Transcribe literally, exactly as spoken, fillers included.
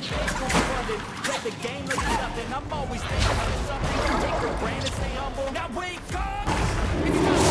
the bank's unfunded. Let the game look nothing. I'm always thinking of something. Take the brand and stay humble. Now wake up! It's time.